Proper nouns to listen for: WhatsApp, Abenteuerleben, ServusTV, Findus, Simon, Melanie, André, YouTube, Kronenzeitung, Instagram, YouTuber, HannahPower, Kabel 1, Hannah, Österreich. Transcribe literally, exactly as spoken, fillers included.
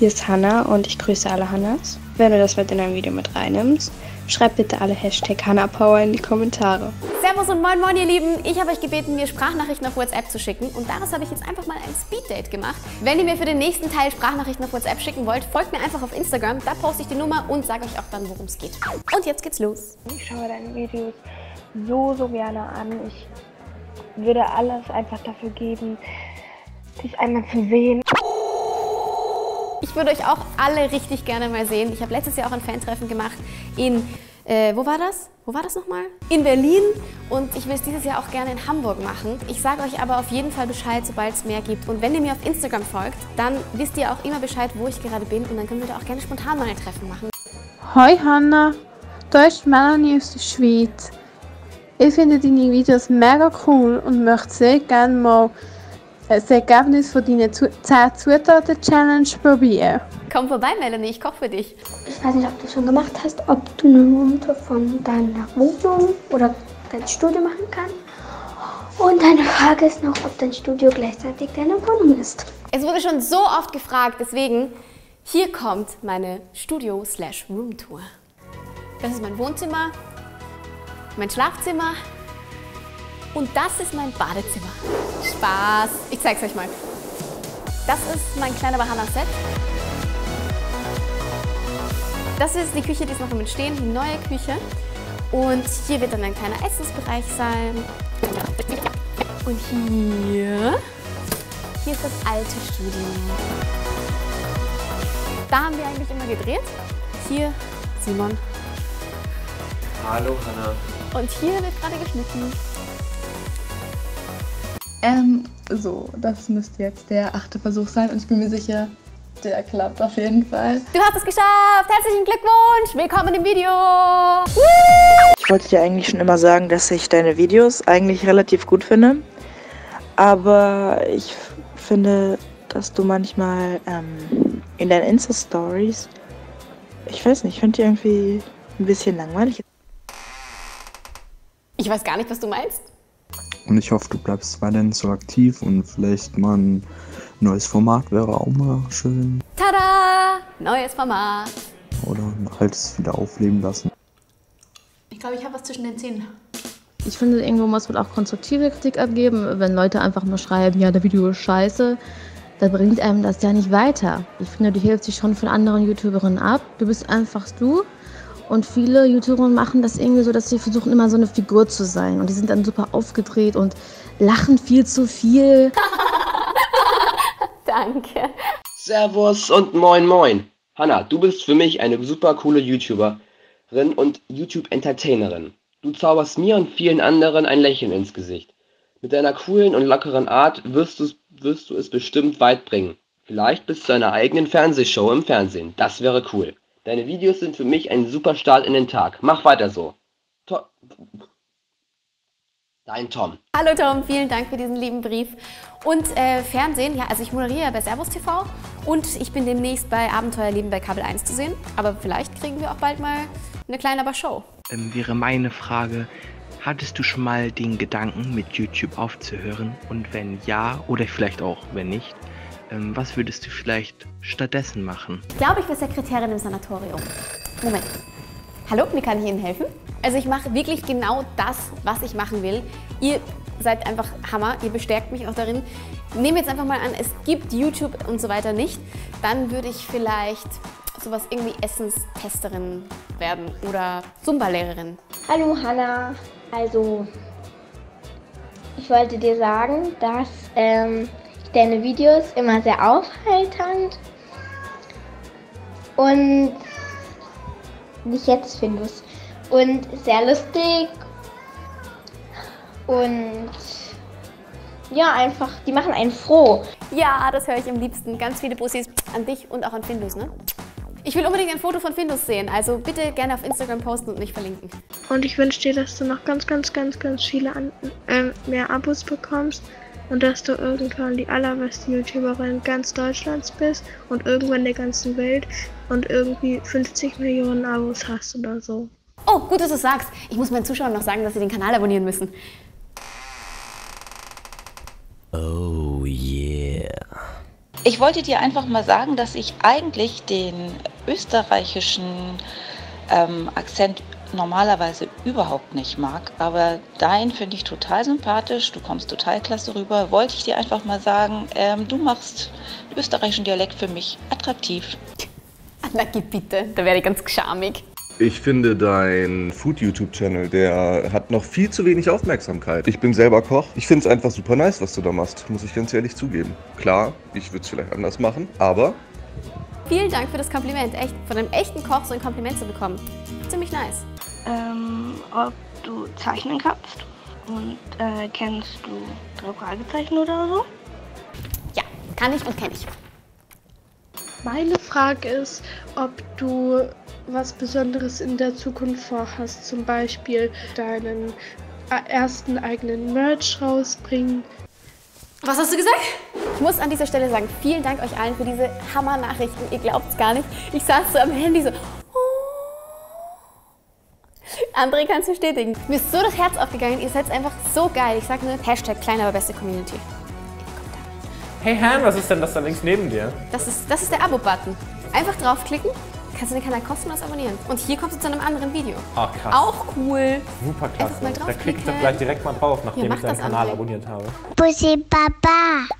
Hier ist Hannah und ich grüße alle Hannahs. Wenn du das mit in dein Video mit reinnimmst, schreib bitte alle Hashtag HannahPower in die Kommentare. Servus und moin moin ihr Lieben, ich habe euch gebeten, mir Sprachnachrichten auf WhatsApp zu schicken und daraus habe ich jetzt einfach mal ein Speeddate gemacht. Wenn ihr mir für den nächsten Teil Sprachnachrichten auf WhatsApp schicken wollt, folgt mir einfach auf Instagram, da poste ich die Nummer und sage euch auch dann, worum es geht. Und jetzt geht's los. Ich schaue deine Videos so, so gerne an. Ich würde alles einfach dafür geben, dich einmal zu sehen. Ich würde euch auch alle richtig gerne mal sehen. Ich habe letztes Jahr auch ein Fantreffen gemacht in, äh, wo war das? Wo war das nochmal? In Berlin. Und ich will es dieses Jahr auch gerne in Hamburg machen. Ich sage euch aber auf jeden Fall Bescheid, sobald es mehr gibt. Und wenn ihr mir auf Instagram folgt, dann wisst ihr auch immer Bescheid, wo ich gerade bin. Und dann können wir da auch gerne spontan mal ein Treffen machen. Hoi Hannah, da ist Melanie aus der Schweiz. Ich finde deine Videos mega cool und möchte sehr gerne mal das Ergebnis von deiner zehn Zutaten Challenge probieren. Komm vorbei, Melanie, ich koche für dich. Ich weiß nicht, ob du schon gemacht hast, ob du eine Runde von deiner Wohnung oder dein Studio machen kannst. Und deine Frage ist noch, ob dein Studio gleichzeitig deine Wohnung ist. Es wurde schon so oft gefragt, deswegen hier kommt meine Studio-slash-Room-Tour. Das ist mein Wohnzimmer, mein Schlafzimmer. Und das ist mein Badezimmer. Spaß! Ich zeig's euch mal. Das ist mein kleiner Bahana-Set. Das ist die Küche, die ist noch im Entstehen, die neue Küche. Und hier wird dann ein kleiner Essensbereich sein. Und hier, hier ist das alte Studio. Da haben wir eigentlich immer gedreht. Hier Simon. Hallo Hannah. Und hier wird gerade geschnitten. Ähm, so, das müsste jetzt der achte Versuch sein und ich bin mir sicher, der klappt auf jeden Fall. Du hast es geschafft! Herzlichen Glückwunsch! Willkommen im Video! Woo! Ich wollte dir eigentlich schon immer sagen, dass ich deine Videos eigentlich relativ gut finde, aber ich finde, dass du manchmal ähm, in deinen Insta-Stories, ich weiß nicht, ich finde die irgendwie ein bisschen langweilig. Ich weiß gar nicht, was du meinst. Und ich hoffe, du bleibst weiterhin so aktiv und vielleicht mal ein neues Format wäre auch mal schön. Tada! Neues Format! Oder halt es wieder aufleben lassen. Ich glaube, ich habe was zwischen den Zähnen. Ich finde, irgendwo muss man auch konstruktive Kritik abgeben. Wenn Leute einfach nur schreiben, ja, der Video ist scheiße, dann bringt einem das ja nicht weiter. Ich finde, du hilfst dich schon von anderen YouTuberinnen ab. Du bist einfach du. Und viele YouTuberinnen machen das irgendwie so, dass sie versuchen, immer so eine Figur zu sein. Und die sind dann super aufgedreht und lachen viel zu viel. Danke. Servus und moin moin. Hannah, du bist für mich eine super coole YouTuberin und YouTube-Entertainerin. Du zauberst mir und vielen anderen ein Lächeln ins Gesicht. Mit deiner coolen und lockeren Art wirst du, wirst du es bestimmt weit bringen. Vielleicht bis zu einer eigenen Fernsehshow im Fernsehen. Das wäre cool. Deine Videos sind für mich ein super Start in den Tag. Mach weiter so. To- Dein Tom. Hallo Tom, vielen Dank für diesen lieben Brief. Und äh, Fernsehen, ja, also ich moderiere bei ServusTV und ich bin demnächst bei Abenteuerleben bei Kabel eins zu sehen. Aber vielleicht kriegen wir auch bald mal eine kleine aber Show. Ähm, wäre meine Frage, hattest du schon mal den Gedanken, mit YouTube aufzuhören? Und wenn ja, oder vielleicht auch, wenn nicht, was würdest du vielleicht stattdessen machen? Ich glaube, ich bin Sekretärin im Sanatorium. Moment. Hallo, wie kann ich Ihnen helfen? Also ich mache wirklich genau das, was ich machen will. Ihr seid einfach Hammer, ihr bestärkt mich auch darin. Nehmen wir jetzt einfach mal an, es gibt YouTube und so weiter nicht. Dann würde ich vielleicht sowas irgendwie Essenstesterin werden oder Zumba-Lehrerin. Hallo Hannah, also ich wollte dir sagen, dass ähm deine Videos immer sehr aufheiternd und nicht jetzt Findus und sehr lustig und ja, einfach, die machen einen froh. Ja, das höre ich am liebsten. Ganz viele Bussis an dich und auch an Findus, ne? Ich will unbedingt ein Foto von Findus sehen, also bitte gerne auf Instagram posten und mich verlinken. Und ich wünsche dir, dass du noch ganz, ganz, ganz, ganz viele an, äh, mehr Abos bekommst. Und dass du irgendwann die allerbeste YouTuberin ganz Deutschlands bist und irgendwann der ganzen Welt und irgendwie fünfzig Millionen Abos hast oder so. Oh, gut, dass du es sagst. Ich muss meinen Zuschauern noch sagen, dass sie den Kanal abonnieren müssen. Oh yeah. Ich wollte dir einfach mal sagen, dass ich eigentlich den österreichischen ähm, Akzent normalerweise überhaupt nicht mag, aber dein finde ich total sympathisch, du kommst total klasse rüber. Wollte ich dir einfach mal sagen, ähm, du machst den österreichischen Dialekt für mich attraktiv. Na gib bitte, da wäre ich ganz geschamig. Ich finde, dein Food-YouTube-Channel, der hat noch viel zu wenig Aufmerksamkeit. Ich bin selber Koch. Ich finde es einfach super nice, was du da machst, muss ich ganz ehrlich zugeben. Klar, ich würde es vielleicht anders machen, aber... Vielen Dank für das Kompliment. Echt, von einem echten Koch so ein Kompliment zu bekommen, ziemlich nice. Ähm, ob du zeichnen kannst und äh, kennst du drei Fragezeichen oder so? Ja, kann ich und kenne ich. Meine Frage ist, ob du was Besonderes in der Zukunft vorhast, zum Beispiel deinen ersten eigenen Merch rausbringen. Was hast du gesagt? Ich muss an dieser Stelle sagen, vielen Dank euch allen für diese Hammer-Nachrichten. Ihr glaubt's gar nicht. Ich saß so am Handy so. André kann es bestätigen. Mir ist so das Herz aufgegangen. Ihr seid einfach so geil. Ich sag nur Hashtag kleine, aber beste Community. Hey Han, was ist denn das da links neben dir? Das ist, das ist der Abo-Button. Einfach draufklicken, kannst du den Kanal kostenlos abonnieren. Und hier kommst du zu einem anderen Video. Ah, oh, krass. Auch cool. Super klasse. Da klickst du gleich direkt mal drauf, nachdem ich deinen Kanal abonniert habe. Bussi Baba.